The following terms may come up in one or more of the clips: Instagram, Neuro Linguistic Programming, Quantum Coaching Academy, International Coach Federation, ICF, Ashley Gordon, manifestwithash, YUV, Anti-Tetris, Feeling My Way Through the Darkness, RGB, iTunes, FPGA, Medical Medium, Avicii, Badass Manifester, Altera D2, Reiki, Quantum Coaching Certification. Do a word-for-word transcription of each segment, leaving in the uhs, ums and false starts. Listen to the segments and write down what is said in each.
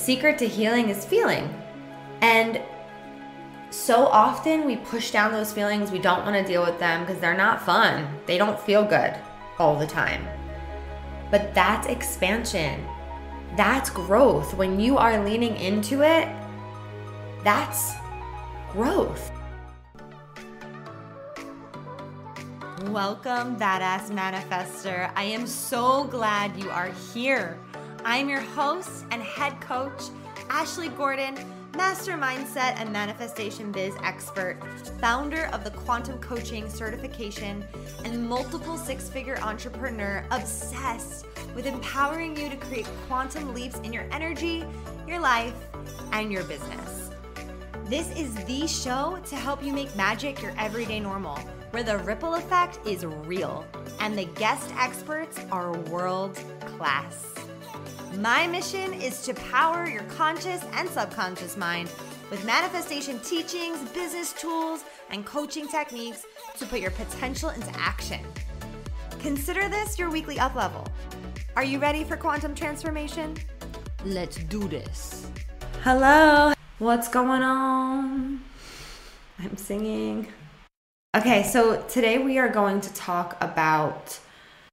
secret to healing is feeling. And so often we push down those feelings. We don't want to deal with them because they're not fun. They don't feel good all the time. But that's expansion. That's growth. When you are leaning into it, that's growth. Welcome, Badass Manifester. I am so glad you are here. I'm your host and head coach, Ashley Gordon, master mindset and manifestation biz expert, founder of the Quantum Coaching Certification, and multiple six-figure entrepreneur obsessed with empowering you to create quantum leaps in your energy, your life, and your business. This is the show to help you make magic your everyday normal, where the ripple effect is real and the guest experts are world class. My mission is to power your conscious and subconscious mind with manifestation teachings, business tools, and coaching techniques to put your potential into action. Consider this your weekly up level. Are you ready for quantum transformation? Let's do this. Hello, what's going on? I'm singing. Okay, so today we are going to talk about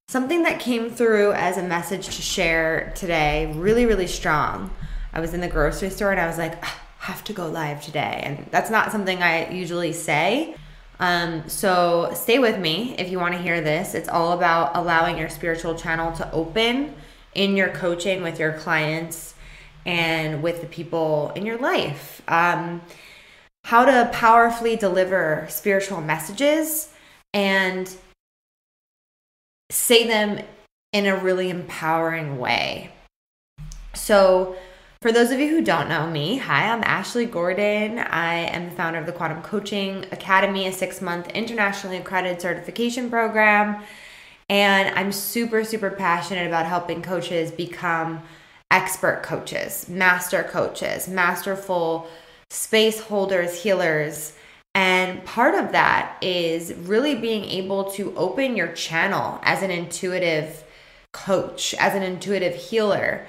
something that came through as a message to share today, really, really strong. I was in the grocery store and I was like, I have to go live today. And that's not something I usually say. Um, so stay with me if you want to hear this. It's all about allowing your spiritual channel to open in your coaching with your clients and with the people in your life. Um, how to powerfully deliver spiritual messages and say them in a really empowering way. So for those of you who don't know me, hi, I'm Ashley Gordon. I am the founder of the Quantum Coaching Academy, a six-month internationally accredited certification program. And I'm super, super passionate about helping coaches become expert coaches, master coaches, masterful space holders, healers. And part of that is really being able to open your channel as an intuitive coach, as an intuitive healer,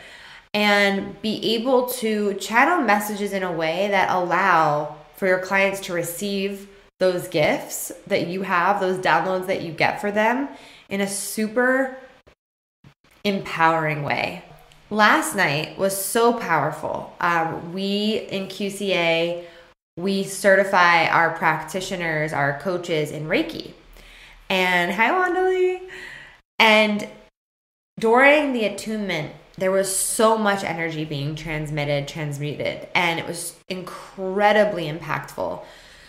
and be able to channel messages in a way that allow for your clients to receive those gifts that you have, those downloads that you get for them in a super empowering way. Last night was so powerful. Um, we in Q C A, we certify our practitioners, our coaches in Reiki. And hi, Wandalee. And during the attunement, there was so much energy being transmitted, transmuted, and it was incredibly impactful.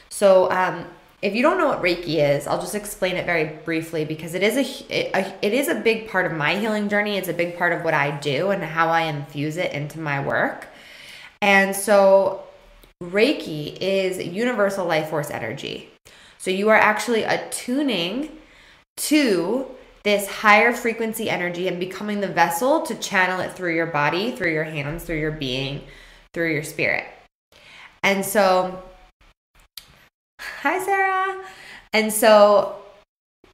So um, if you don't know what Reiki is, I'll just explain it very briefly because it is a, it, it is a big part of my healing journey. It's a big part of what I do and how I infuse it into my work. And so Reiki is universal life force energy. So you are actually attuning to this higher frequency energy and becoming the vessel to channel it through your body, through your hands, through your being, through your spirit. And so, hi, Sarah. And so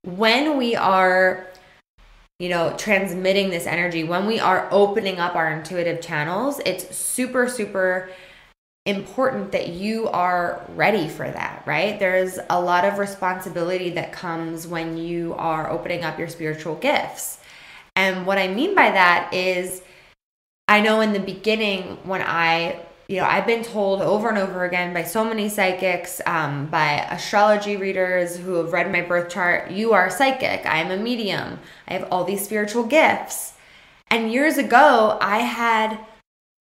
when we are, you know, transmitting this energy, when we are opening up our intuitive channels, it's super, super important that you are ready for that, right? There's a lot of responsibility that comes when you are opening up your spiritual gifts. And what I mean by that is, I know in the beginning when I, you know, I've been told over and over again by so many psychics, um, by astrology readers who have read my birth chart, you are psychic, I am a medium, I have all these spiritual gifts. And years ago, I had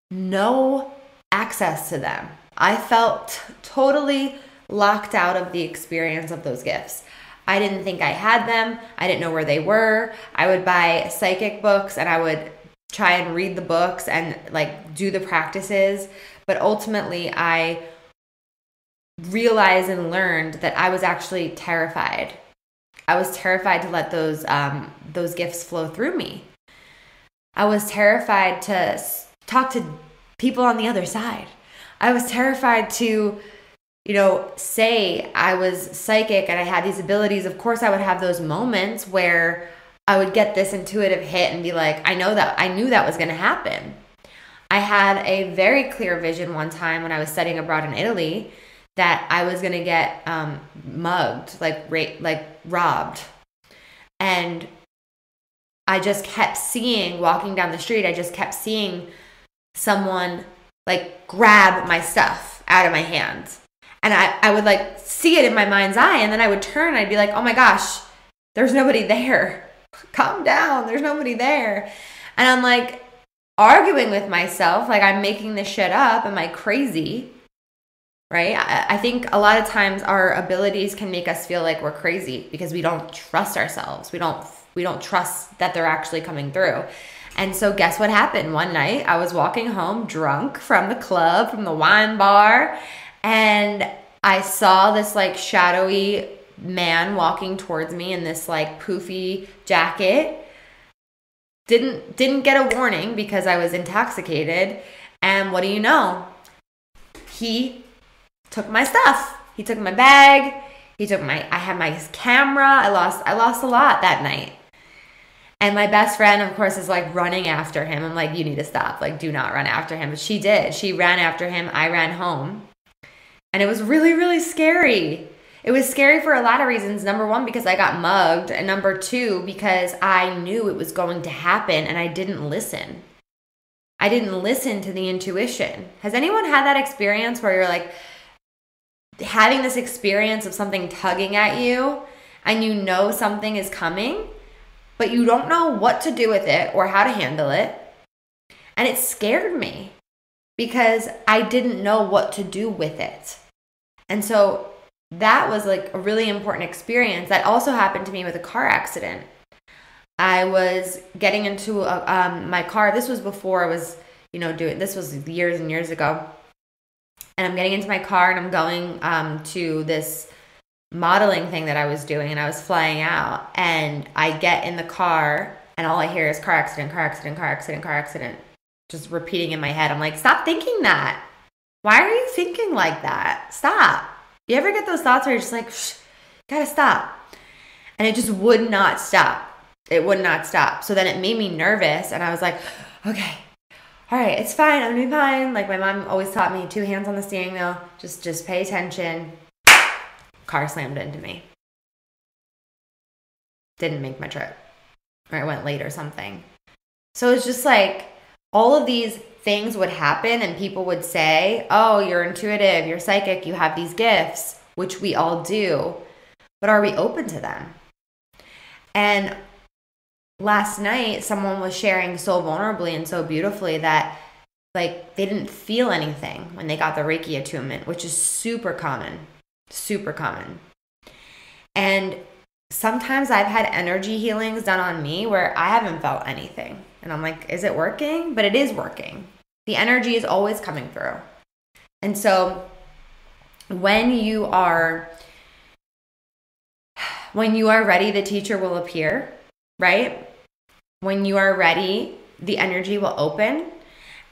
no access to them. I felt totally locked out of the experience of those gifts. I didn't think I had them. I didn't know where they were. I would buy psychic books and I would try and read the books and like do the practices. But ultimately I realized and learned that I was actually terrified. I was terrified to let those, um, those gifts flow through me. I was terrified to talk to people on the other side. I was terrified to, you know, say I was psychic and I had these abilities. Of course, I would have those moments where I would get this intuitive hit and be like, I know that, I knew that was going to happen. I had a very clear vision one time when I was studying abroad in Italy that I was going to get um, mugged, like ra- like robbed. And I just kept seeing, walking down the street, I just kept seeing someone like grab my stuff out of my hands. And I, I would like see it in my mind's eye, and then I would turn and I'd be like, oh my gosh, there's nobody there. Calm down, there's nobody there. And I'm like arguing with myself, like I'm making this shit up, am I crazy? Right? I, I think a lot of times our abilities can make us feel like we're crazy because we don't trust ourselves. We don't we don't trust that they're actually coming through. And so guess what happened? One night I was walking home drunk from the club, from the wine bar, and I saw this like shadowy man walking towards me in this like poofy jacket. Didn't didn't get a warning because I was intoxicated. And what do you know? He took my stuff. He took my bag. He took my I had my camera. I lost I lost a lot that night. And my best friend, of course, is like running after him. I'm like, you need to stop. Like, do not run after him. But she did. She ran after him. I ran home. And it was really, really scary. It was scary for a lot of reasons. Number one, because I got mugged. And number two, because I knew it was going to happen and I didn't listen. I didn't listen to the intuition. Has anyone had that experience where you're like having this experience of something tugging at you and you know something is coming, but you don't know what to do with it or how to handle it? And it scared me because I didn't know what to do with it. And so that was like a really important experience. That also happened to me with a car accident. I was getting into a, um, my car. This was before I was, you know, doing, this was years and years ago. And I'm getting into my car and I'm going um, to this modeling thing that I was doing, and I was flying out, and I get in the car and all I hear is car accident, car accident, car accident, car accident. Just repeating in my head. I'm like, stop thinking that. Why are you thinking like that? Stop. You ever get those thoughts where you're just like, shh, gotta stop? And it just would not stop. It would not stop. So then it made me nervous, and I was like, okay, all right, it's fine. I'm gonna be fine. Like my mom always taught me, two hands on the steering wheel. Just, just pay attention. Car slammed into me. Didn't make my trip. Or I went late or something. So it's just like all of these things would happen and people would say, oh, you're intuitive, you're psychic, you have these gifts, which we all do, but are we open to them? And last night, someone was sharing so vulnerably and so beautifully that like they didn't feel anything when they got the Reiki attunement, which is super common, super common. And sometimes I've had energy healings done on me where I haven't felt anything. And I'm like, is it working? But it is working. The energy is always coming through. And so when you are when you are ready, the teacher will appear, right? When you are ready, the energy will open.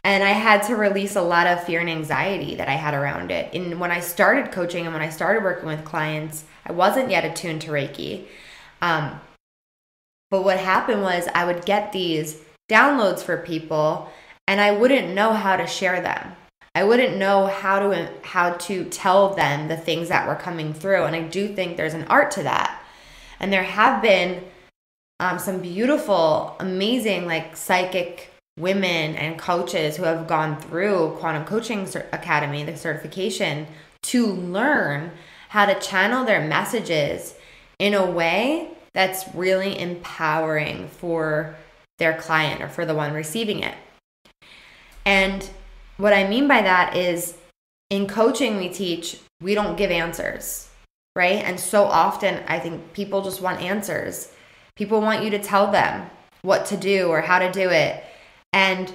And I had to release a lot of fear and anxiety that I had around it. And when I started coaching and when I started working with clients, I wasn't yet attuned to Reiki. Um, but what happened was I would get these downloads for people and I wouldn't know how to share them. I wouldn't know how to how to tell them the things that were coming through. And I do think there's an art to that. And there have been um, some beautiful, amazing, like psychic women and coaches who have gone through Quantum Coaching Academy, the certification, to learn how to channel their messages in a way that's really empowering for their client or for the one receiving it. And what I mean by that is in coaching, we teach, we don't give answers, right? And so often I think people just want answers. People want you to tell them what to do or how to do it. And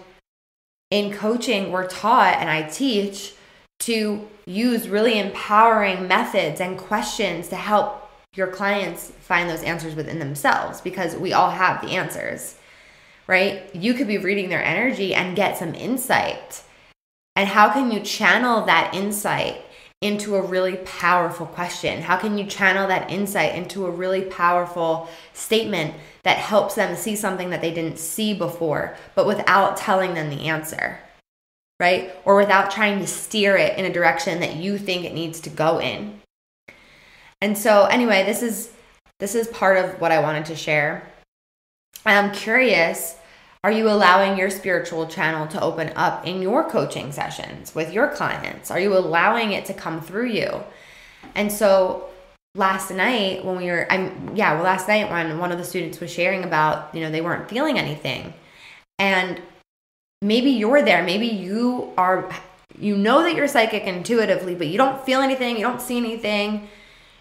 in coaching, we're taught, and I teach, to use really empowering methods and questions to help your clients find those answers within themselves, because we all have the answers, right? You could be reading their energy and get some insight. And how can you channel that insight into a really powerful question? How can you channel that insight into a really powerful statement that helps them see something that they didn't see before, but without telling them the answer? right? Or without trying to steer it in a direction that you think it needs to go in. And so anyway, this is this is part of what I wanted to share. I'm curious, are you allowing your spiritual channel to open up in your coaching sessions with your clients? Are you allowing it to come through you? And so last night when we were, I'm, yeah, well, last night when one of the students was sharing about, you know, they weren't feeling anything, and maybe you're there, maybe you are, you know that you're psychic intuitively, but you don't feel anything, you don't see anything,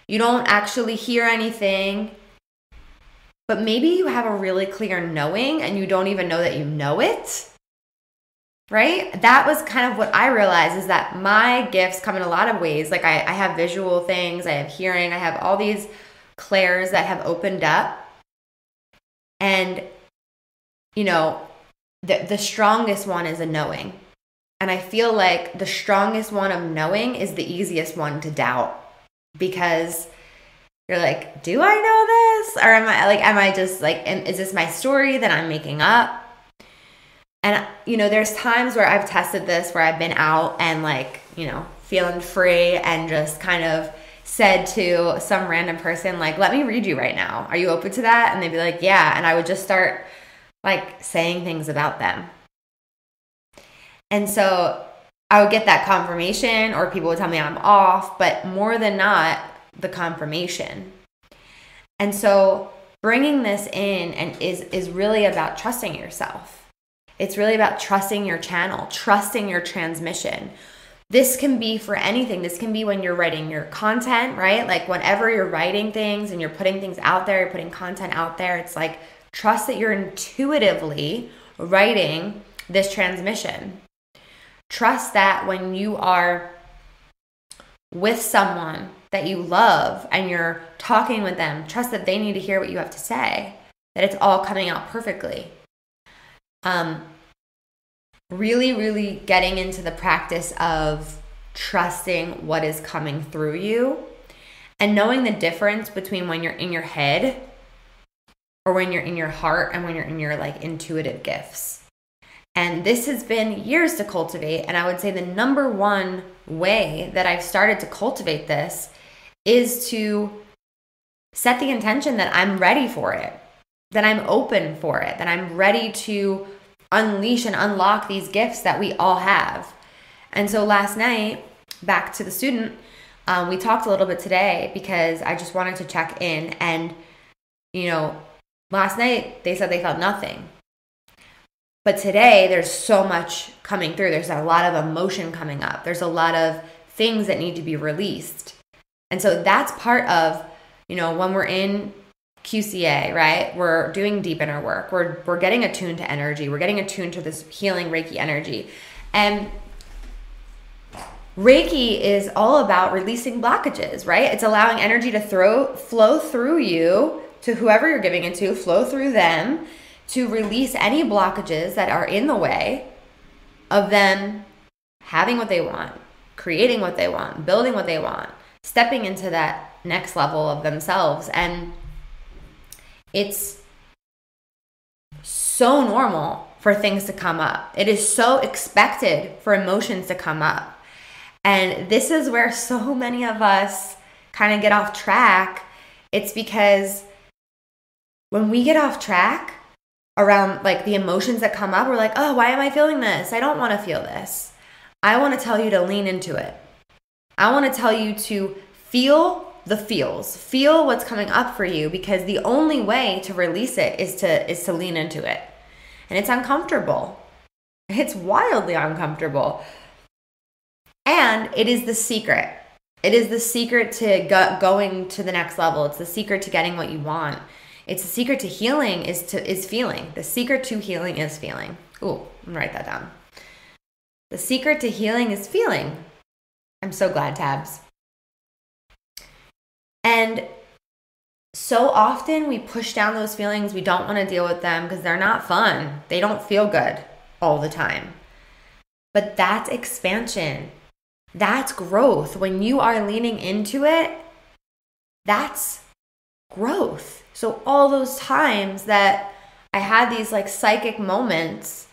you don't actually hear anything, but maybe you have a really clear knowing and you don't even know that you know it, right? That was kind of what I realized, is that my gifts come in a lot of ways. Like I, I have visual things, I have hearing, I have all these clairs that have opened up. And, you know, the, the strongest one is a knowing. And I feel like the strongest one of knowing is the easiest one to doubt, because you're like, do I know this? Or am I like, am I just like, am, is this my story that I'm making up? And, you know, there's times where I've tested this, where I've been out and like, you know, feeling free and just kind of said to some random person, like, let me read you right now. Are you open to that? And they'd be like, yeah. And I would just start like saying things about them. And so I would get that confirmation, or people would tell me I'm off, but more than not, the confirmation. And so bringing this in and is, is really about trusting yourself. It's really about trusting your channel, trusting your transmission. This can be for anything. This can be when you're writing your content, right? Like whenever you're writing things and you're putting things out there, you're putting content out there, it's like trust that you're intuitively writing this transmission. Trust that when you are with someone that you love and you're talking with them, trust that they need to hear what you have to say, that it's all coming out perfectly. Um, really, really getting into the practice of trusting what is coming through you and knowing the difference between when you're in your head or when you're in your heart and when you're in your like intuitive gifts. And this has been years to cultivate. And I would say the number one way that I've started to cultivate this is to set the intention that I'm ready for it, that I'm open for it, that I'm ready to unleash and unlock these gifts that we all have. And so last night, back to the student, um, we talked a little bit today because I just wanted to check in. And, you know, last night they said they felt nothing. But today there's so much coming through. There's a lot of emotion coming up. There's a lot of things that need to be released. And so that's part of, you know, when we're in Q C A, right? We're doing deep inner work. We're, we're getting attuned to energy. We're getting attuned to this healing Reiki energy. And Reiki is all about releasing blockages, right? It's allowing energy to throw, flow through you to whoever you're giving it to, flow through them to release any blockages that are in the way of them having what they want, creating what they want, building what they want, stepping into that next level of themselves. And it's so normal for things to come up. It is so expected for emotions to come up. And this is where so many of us kind of get off track. It's because when we get off track around like the emotions that come up, we're like, oh, why am I feeling this? I don't want to feel this. I want to tell you to lean into it. I want to tell you to feel the feels, feel what's coming up for you, because the only way to release it is to is to lean into it. And it's uncomfortable. It's wildly uncomfortable. And it is the secret. It is the secret to go, going to the next level. It's the secret to getting what you want. It's the secret to healing is to is feeling. The secret to healing is feeling. Ooh, I'm gonna write that down. The secret to healing is feeling. I'm so glad, Tabs. And so often we push down those feelings. We don't want to deal with them because they're not fun. They don't feel good all the time. But that's expansion. That's growth. When you are leaning into it, that's growth. So all those times that I had these like psychic moments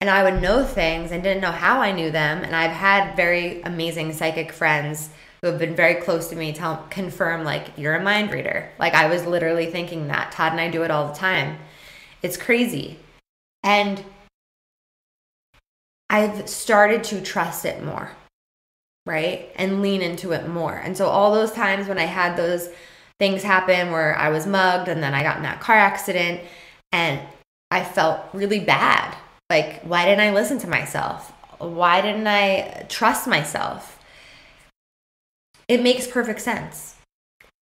and I would know things and didn't know how I knew them. And I've had very amazing psychic friends who have been very close to me tell, confirm, like, you're a mind reader. Like, I was literally thinking that. Todd and I do it all the time. It's crazy. And I've started to trust it more, right? And lean into it more. And so all those times when I had those things happen where I was mugged and then I got in that car accident and I felt really bad. Like, why didn't I listen to myself? Why didn't I trust myself? It makes perfect sense,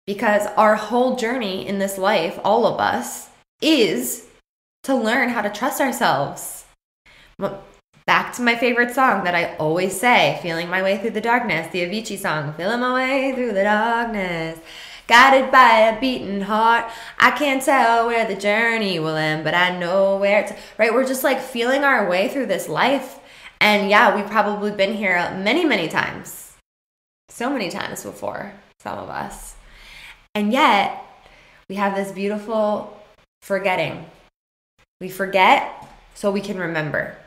because our whole journey in this life, all of us, is to learn how to trust ourselves. Back to my favorite song that I always say, Feeling My Way Through the Darkness, the Avicii song, feeling my way through the darkness, guided by a beating heart. I can't tell where the journey will end, but I know where it's, right? We're just like feeling our way through this life. And yeah, we've probably been here many, many times. So many times before, some of us. And yet, we have this beautiful forgetting. We forget so we can remember.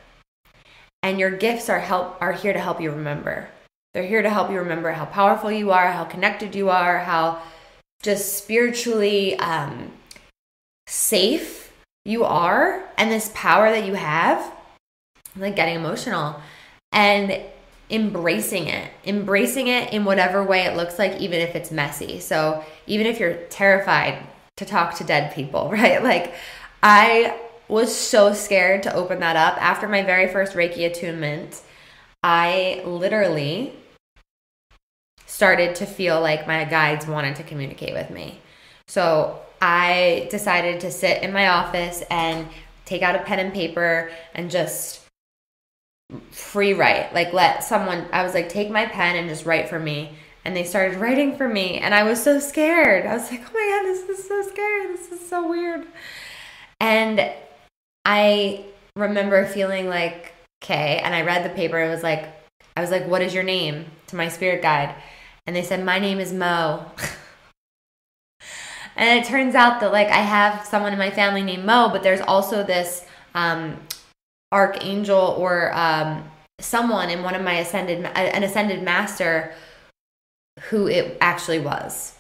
And your gifts are help are here to help you remember. They're here to help you remember how powerful you are, how connected you are, how just spiritually um, safe you are, and this power that you have. I'm like getting emotional. And embracing it, embracing it in whatever way it looks like, even if it's messy. So even if you're terrified to talk to dead people, right? Like, I was so scared to open that up. After my very first Reiki attunement, I literally started to feel like my guides wanted to communicate with me. So I decided to sit in my office and take out a pen and paper and just free write. Like, let someone, I was like, take my pen and just write for me. And they started writing for me. And I was so scared. I was like, oh my God, this is so scary. This is so weird. And I remember feeling like, okay. And I read the paper. It was like, I was like, what is your name? To my spirit guide. And they said, my name is Mo. And it turns out that, like, I have someone in my family named Mo, but there's also this, um, archangel or um, someone in one of my ascended, an ascended master who it actually was.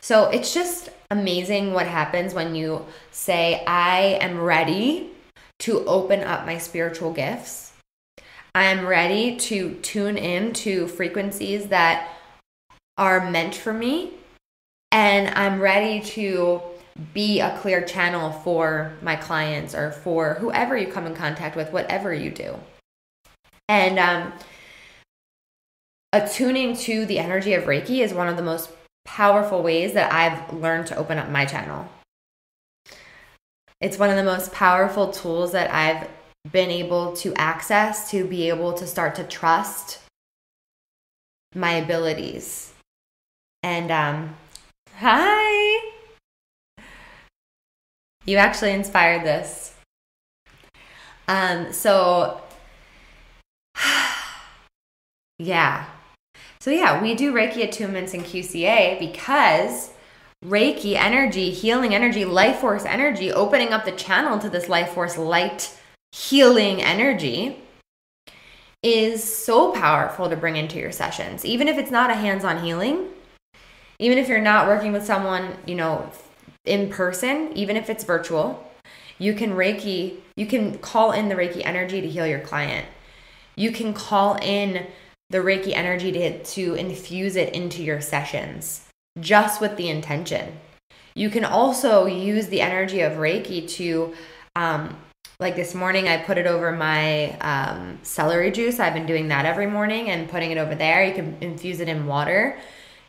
So it's just amazing what happens when you say, I am ready to open up my spiritual gifts. I am ready to tune in to frequencies that are meant for me. And I'm ready to be a clear channel for my clients or for whoever you come in contact with, whatever you do. And um, attuning to the energy of Reiki is one of the most powerful ways that I've learned to open up my channel. It's one of the most powerful tools that I've been able to access to be able to start to trust my abilities. And um, hi! You actually inspired this. Um, so, yeah. So, yeah, we do Reiki attunements in Q C A because Reiki energy, healing energy, life force energy, opening up the channel to this life force light healing energy is so powerful to bring into your sessions. Even if it's not a hands-on healing, even if you're not working with someone, you know, in person, even if it's virtual, you can Reiki, you can call in the Reiki energy to heal your client. You can call in the Reiki energy to, to infuse it into your sessions, just with the intention. You can also use the energy of Reiki to, um, like this morning, I put it over my um, celery juice. I've been doing that every morning and putting it over there. You can infuse it in water.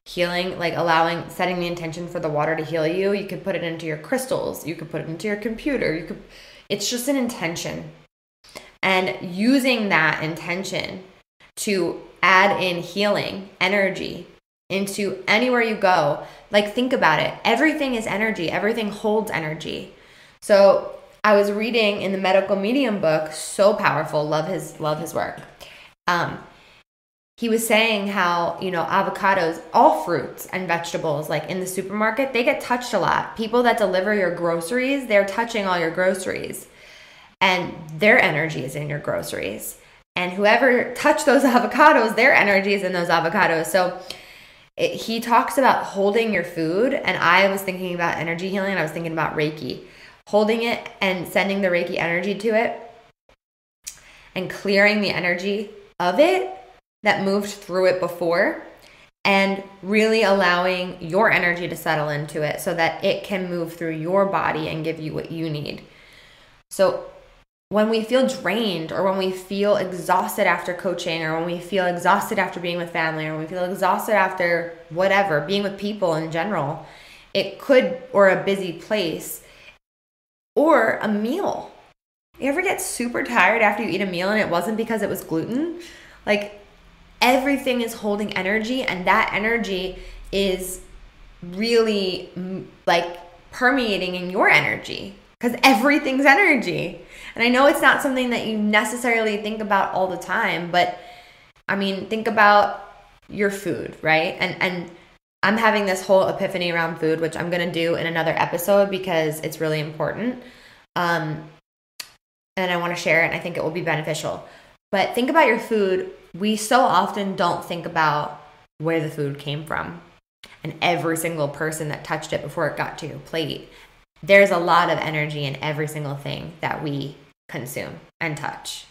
Healing, like allowing, setting the intention for the water to heal you. You could put it into your crystals. You could put it into your computer. You could, it's just an intention. And using that intention to add in healing energy into anywhere you go. Like, think about it. Everything is energy. Everything holds energy. So I was reading in the Medical Medium book, so powerful. Love his, love his work. Um, He was saying how, you know, avocados, all fruits and vegetables, like in the supermarket, they get touched a lot. People that deliver your groceries, they're touching all your groceries. and their energy is in your groceries. And whoever touched those avocados, their energy is in those avocados. So it, he talks about holding your food, and I was thinking about energy healing, and I was thinking about Reiki. Holding it and sending the Reiki energy to it and clearing the energy of it that moved through it before, and really allowing your energy to settle into it so that it can move through your body and give you what you need. So when we feel drained, or when we feel exhausted after coaching, or when we feel exhausted after being with family, or when we feel exhausted after whatever, being with people in general, it could, or a busy place, or a meal. You ever get super tired after you eat a meal and it wasn't because it was gluten? Like, everything is holding energy, and that energy is really like permeating in your energy, because everything's energy. And I know it's not something that you necessarily think about all the time, but I mean, think about your food, right? And and I'm having this whole epiphany around food, which I'm gonna do in another episode because it's really important. Um, and I wanna share it, and I think it will be beneficial. But think about your food. We so often don't think about where the food came from and every single person that touched it before it got to your plate. There's a lot of energy in every single thing that we consume and touch.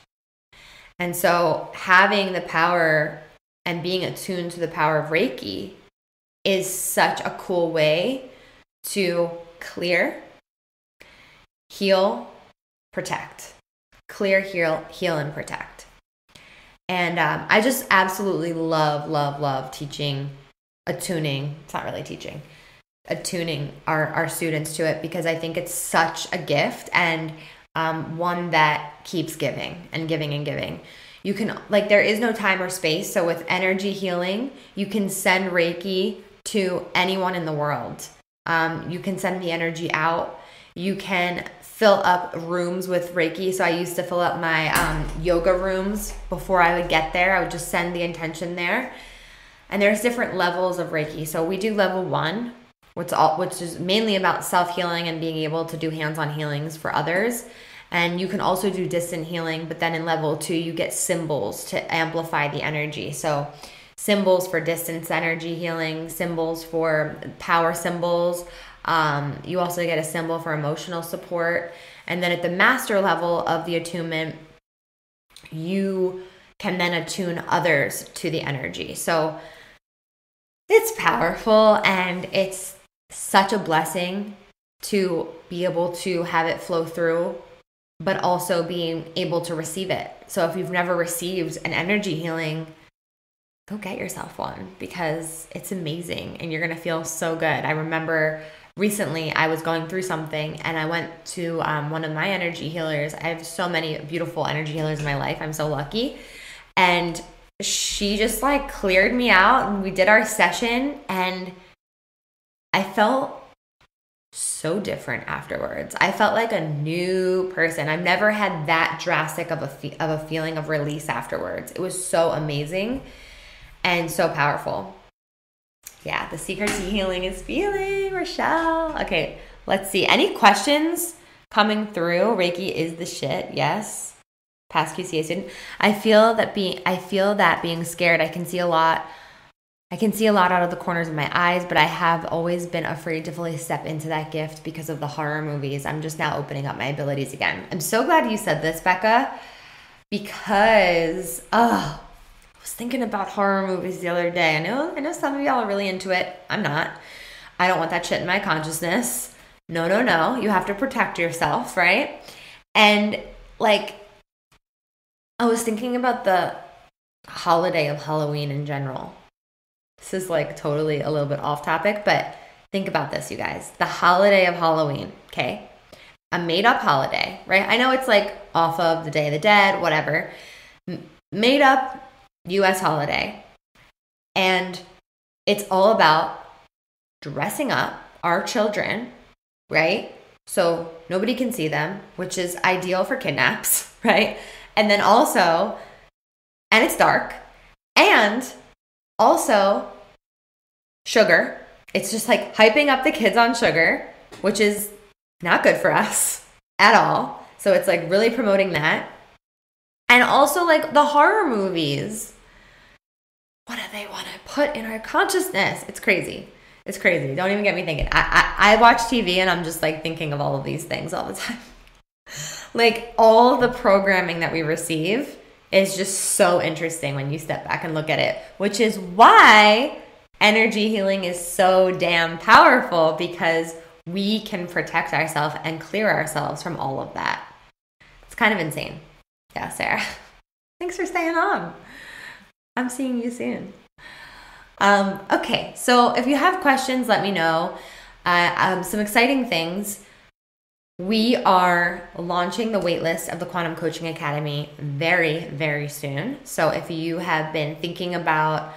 And so having the power and being attuned to the power of Reiki is such a cool way to clear, heal, protect. Clear, heal, heal, and protect. And um, I just absolutely love, love, love teaching, attuning. It's not really teaching. Attuning our, our students to it, because I think it's such a gift, and um, one that keeps giving and giving and giving. You can, like, there is no time or space. So with energy healing, you can send Reiki to anyone in the world. Um, you can send the energy out. You can fill up rooms with Reiki. So I used to fill up my um, yoga rooms before I would get there. I would just send the intention there. And there's different levels of Reiki. So we do level one, Which, all, which is mainly about self-healing and being able to do hands-on healings for others. And you can also do distant healing, but then in level two, you get symbols to amplify the energy. So symbols for distance energy healing, symbols for power symbols. Um, you also get a symbol for emotional support. And then at the master level of the attunement, you can then attune others to the energy. So it's powerful, and it's such a blessing to be able to have it flow through, but also being able to receive it. So if you've never received an energy healing, go get yourself one, because it's amazing and you're going to feel so good. I remember recently I was going through something, and I went to um, one of my energy healers. I have so many beautiful energy healers in my life. I'm so lucky. And she just like cleared me out, and we did our session, and I felt so different afterwards. I felt like a new person. I've never had that drastic of a fe- of a feeling of release afterwards. It was so amazing and so powerful. Yeah, the secret to healing is feeling, Rochelle. Okay, let's see. Any questions coming through? Reiki is the shit, yes. Past Q C A student. I feel that being I feel that being scared. I can see a lot. I can see a lot out of the corners of my eyes, but I have always been afraid to fully step into that gift because of the horror movies. I'm just now opening up my abilities again. I'm so glad you said this, Becca, because oh, I was thinking about horror movies the other day. I know, I know some of y'all are really into it. I'm not. I don't want that shit in my consciousness. No, no, no. You have to protect yourself, right? And like, I was thinking about the holiday of Halloween in general. This is like totally a little bit off topic, but think about this, you guys. The holiday of Halloween, okay? A made-up holiday, right? I know it's like off of the Day of the Dead, whatever. Made-up U S holiday. And it's all about dressing up our children, right? So nobody can see them, which is ideal for kidnaps, right? And then also, and it's dark, and also sugar. It's just like hyping up the kids on sugar, which is not good for us at all. So it's like really promoting that. And also like the horror movies. What do they want to put in our consciousness? It's crazy. It's crazy. Don't even get me thinking. I, I, I watch T V and I'm just like thinking of all of these things all the time. Like all of the programming that we receive is just so interesting when you step back and look at it, which is why energy healing is so damn powerful, because we can protect ourselves and clear ourselves from all of that. It's kind of insane. Yeah, Sarah. Thanks for staying on. I'm seeing you soon. Um, okay, so if you have questions, let me know. Uh, um, some exciting things. We are launching the waitlist of the Quantum Coaching Academy very, very soon. So if you have been thinking about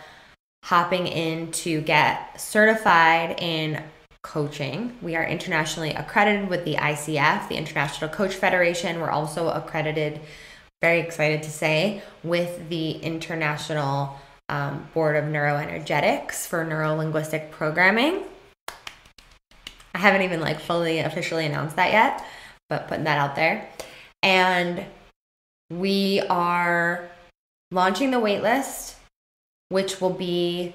hopping in to get certified in coaching, we are internationally accredited with the I C F, the International Coach Federation. We're also accredited, very excited to say, with the International um, Board of Neuroenergetics for Neuro Linguistic Programming. I haven't even like fully officially announced that yet, but putting that out there. And we are launching the waitlist, which will be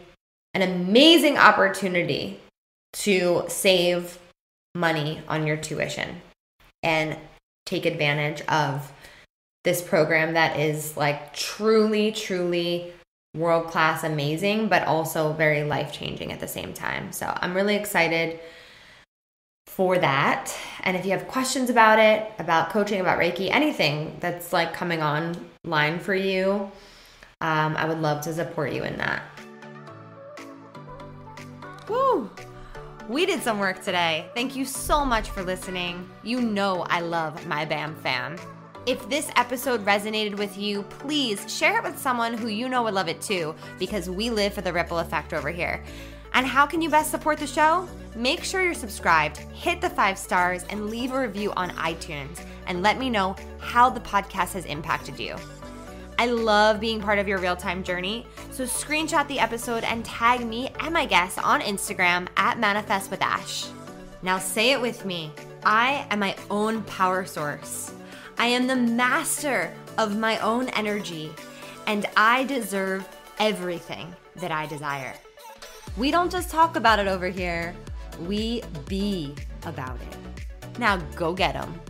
an amazing opportunity to save money on your tuition and take advantage of this program that is like truly, truly world-class amazing, but also very life-changing at the same time. So I'm really excited for that. And if you have questions about it, about coaching, about Reiki, anything that's like coming online for you, um, I would love to support you in that. Woo! We did some work today. Thank you so much for listening. You know I love my BAM fam. If this episode resonated with you, please share it with someone who you know would love it too, because we live for the ripple effect over here. And how can you best support the show? Make sure you're subscribed, hit the five stars, and leave a review on iTunes, and let me know how the podcast has impacted you. I love being part of your real-time journey, so screenshot the episode and tag me and my guests on Instagram at Manifest with Ash. Now say it with me. I am my own power source. I am the master of my own energy, and I deserve everything that I desire. We don't just talk about it over here. We be about it. Now go get 'em.